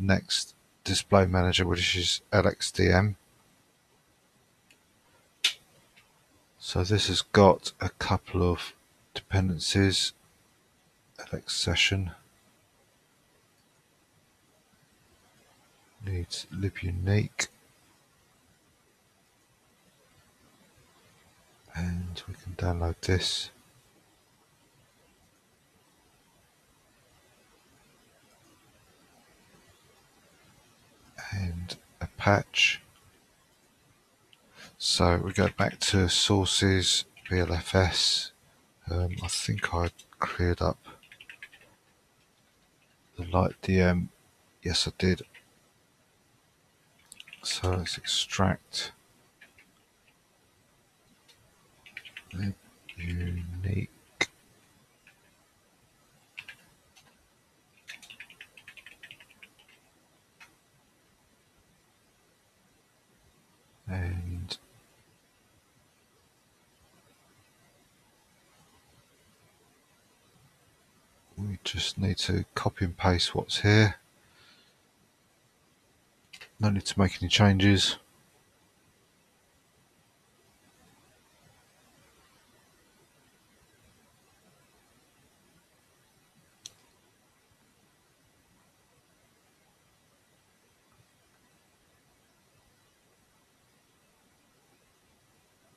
next display manager, which is LXDM. So this has got a couple of dependencies, LXSession, needs libunique, and we can download this. And a patch. So we go back to sources, BLFS. I think I cleared up the light DM. Yes, I did. So let's extract unique. And we just need to copy and paste what's here. No need to make any changes.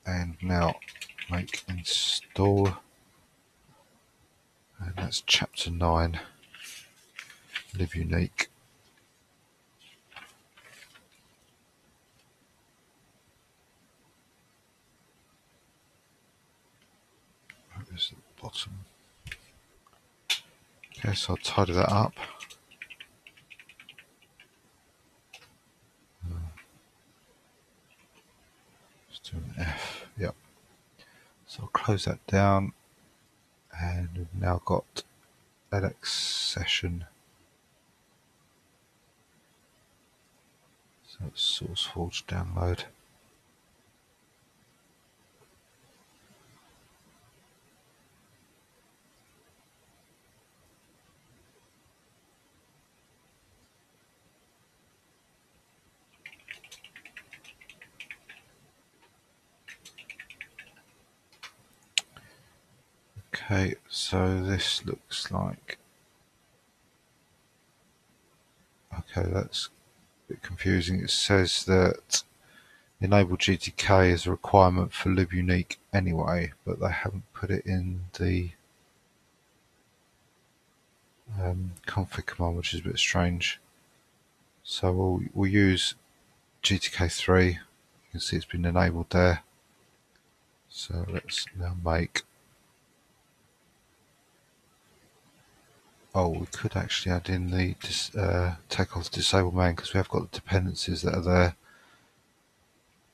And now make install, and that's chapter 9 libunique. That is at the bottom. Okay, so I'll tidy that up. Let's do an F. Yep. So I'll close that down, and we've now got LXSession. So it's SourceForge download. Okay, so this looks like, okay, that's a bit confusing. It says that enable GTK is a requirement for libunique anyway, but they haven't put it in the config command, which is a bit strange. So we'll use GTK3. You can see it's been enabled there. So let's now make, oh, we could actually add in the take off the disable man, because we have got the dependencies that are there.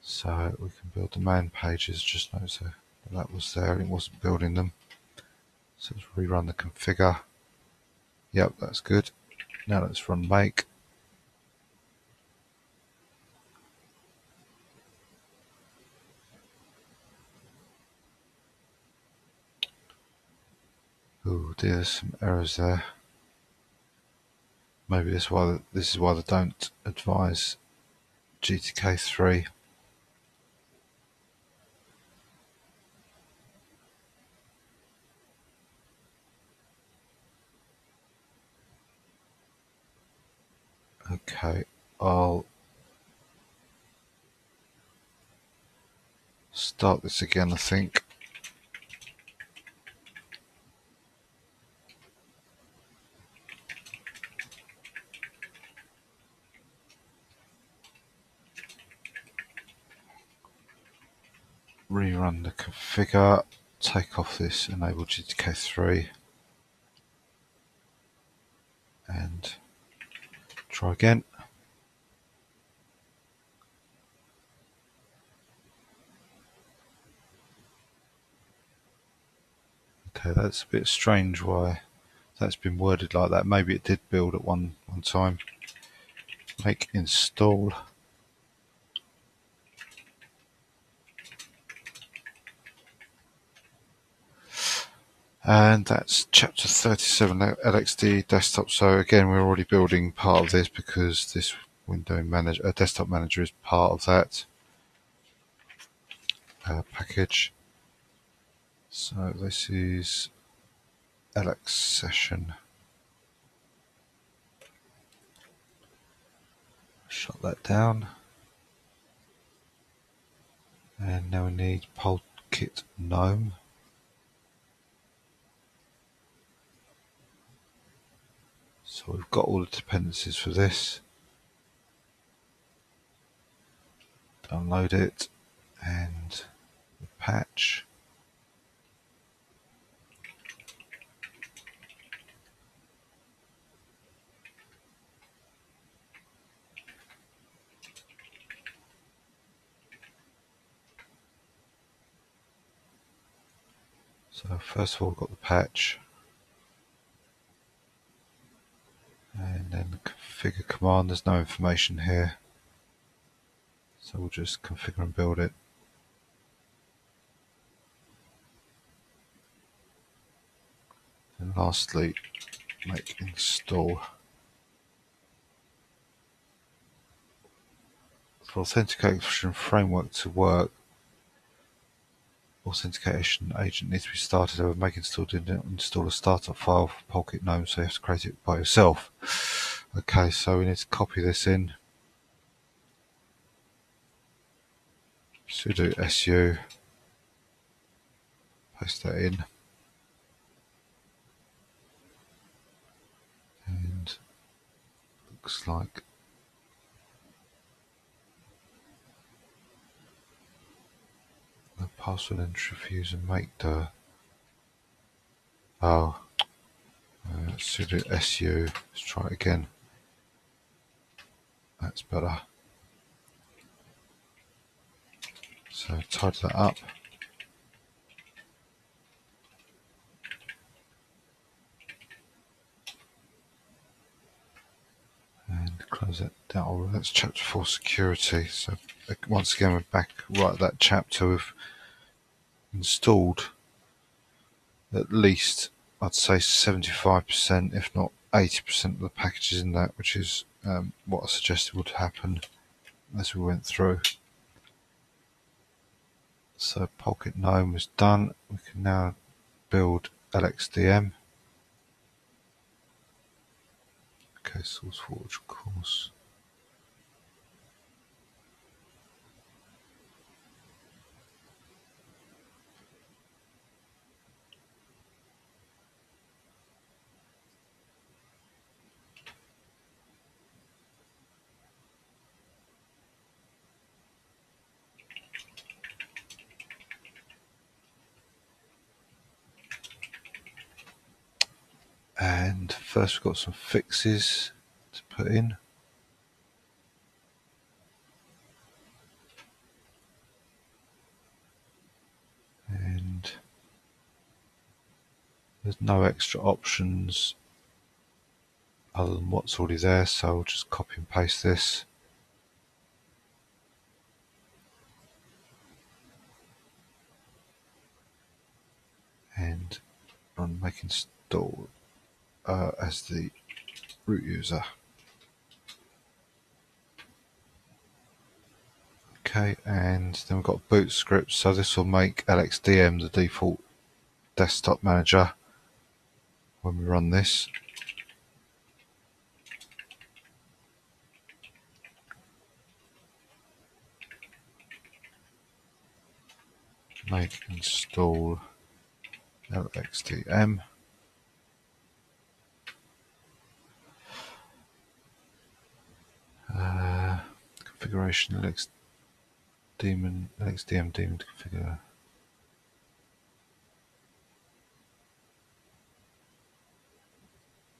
So we can build the man pages. Just notice that was there and it wasn't building them. So let's rerun the configure. Yep, that's good. Now let's run make. Oh dear, there's some errors there. Maybe that's why, this is why they don't advise GTK3. Okay, I'll start this again, I think. Rerun the configure, take off this enable GTK3, and try again. Okay, that's a bit strange why that's been worded like that. Maybe it did build at one time. Make install. and that's chapter 37 LXD desktop. So again, we're already building part of this because this window manager, desktop manager, is part of that package. So this is LXSession. Shut that down, and now we need Polkit-Gnome. So we've got all the dependencies for this. Download it and the patch. So first of all, we've got the patch, and then the configure command. There's no information here, so we'll just configure and build it. And lastly, make install. For authentication framework to work, authentication agent needs to be started over. Make install didn't install a startup file for Polkit-Gnome, so you have to create it by yourself. Okay, so we need to copy this in. Sudo su, paste that in, and looks like the password entry for user makedir. Oh, sudo su, let's try it again. That's better. So type that up. And close that down. That's chapter 4 security. So once again, we're back right at that chapter. We've installed at least, I'd say 75%, if not 80% of the packages in that, which is what I suggested would happen as we went through. So Polkit-Gnome is done. We can now build LXDM. Okay, SourceForge, of course. And first we've got some fixes to put in. And there's no extra options other than what's already there, so we'll just copy and paste this. And run make install as the root user. Okay, and then we've got boot script, so this will make LXDM the default desktop manager when we run this. Make install LXDM. Configuration LXDM daemon configure.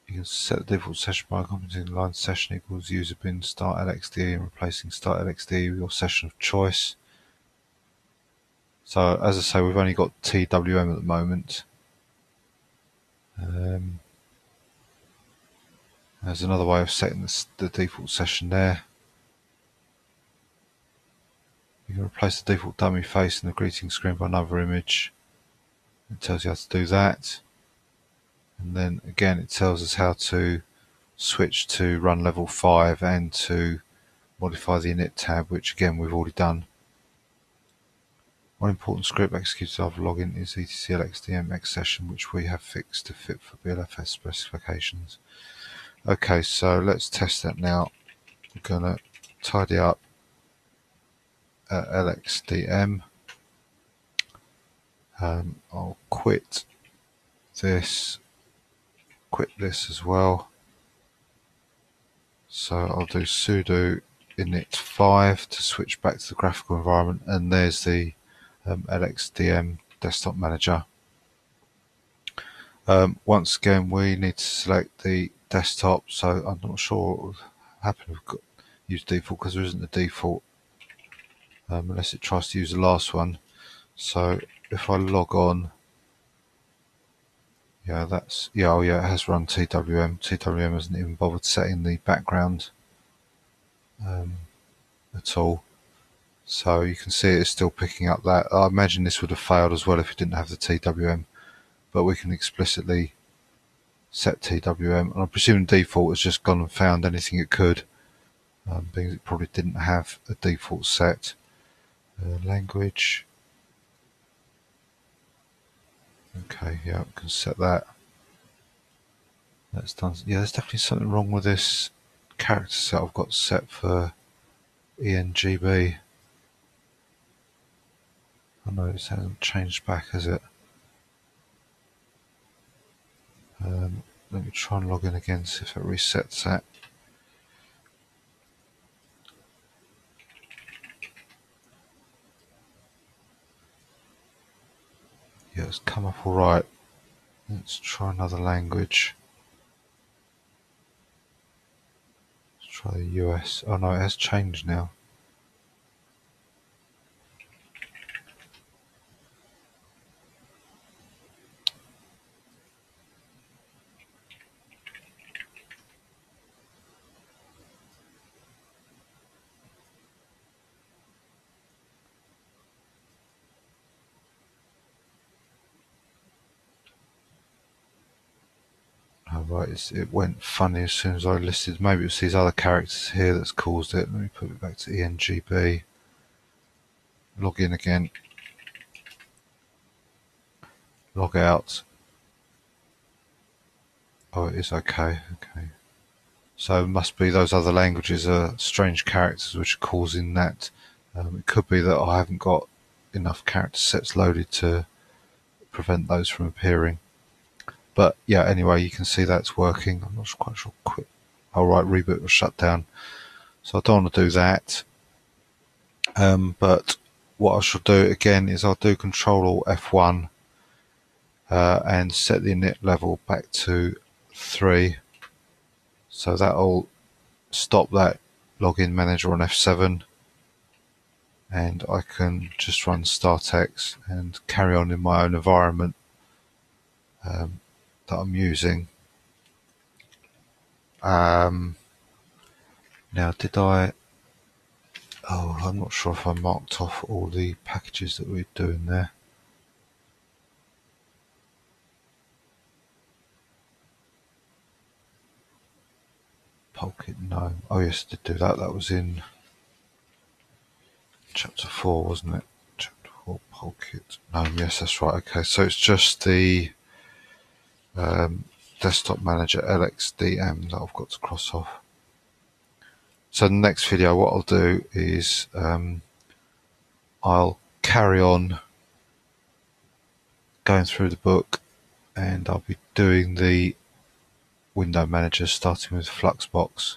You can set the default session by commenting line session equals user bin start LXD and replacing start LXD with your session of choice. So as I say, we've only got TWM at the moment. There's another way of setting the default session there. You can replace the default dummy face in the greeting screen by another image. It tells you how to do that. And then again, it tells us how to switch to run level 5 and to modify the init tab, which again we've already done. One important script executed after login is etc LXDM XSession, which we have fixed to fit for BLFS specifications. Okay, so let's test that now. We're going to tidy up LXDM. I'll quit this as well. So I'll do sudo init5 to switch back to the graphical environment, and there's the LXDM desktop manager. Once again, we need to select the desktop. So I'm not sure what happened. We've got use default because there isn't a default unless it tries to use the last one. So if I log on, yeah, that's yeah. Oh, yeah, it has run TWM. TWM hasn't even bothered setting the background at all. So you can see it's still picking up that. I imagine this would have failed as well if you didn't have the TWM, but we can explicitly set TWM, and I'm presuming default has just gone and found anything it could, because it probably didn't have a default set. Language. Okay, yeah, we can set that. That's done. Yeah, there's definitely something wrong with this character set I've got set for ENGB. I know it hasn't changed back, has it? Let me try and log in again, see if it resets that. Yeah, it's come up alright. Let's try another language. Let's try the US. Oh no, it has changed now. Right, it went funny as soon as I listed. Maybe it's these other characters here that's caused it. Let me put it back to ENGB. Log in again. Log out. Oh, it is okay. Okay. So it must be those other languages are strange characters which are causing that. It could be that I haven't got enough character sets loaded to prevent those from appearing. But yeah, anyway, you can see that's working. I'm not quite sure. Quit. All right, reboot will shut down. So I don't want to do that. But what I shall do again is I'll do Control F1 and set the init level back to 3. So that'll stop that login manager on F7. And I can just run StartX and carry on in my own environment that I'm using. Now, did I? Oh, I'm not sure if I marked off all the packages that we're doing there. Polkit-Gnome. Oh yes, I did do that. That was in Chapter 4, wasn't it? Chapter 4, Polkit-Gnome. Yes, that's right. Okay, so it's just the desktop manager LXDM that I've got to cross off. So in the next video, what I'll do is I'll carry on going through the book, and I'll be doing the window manager, starting with Fluxbox.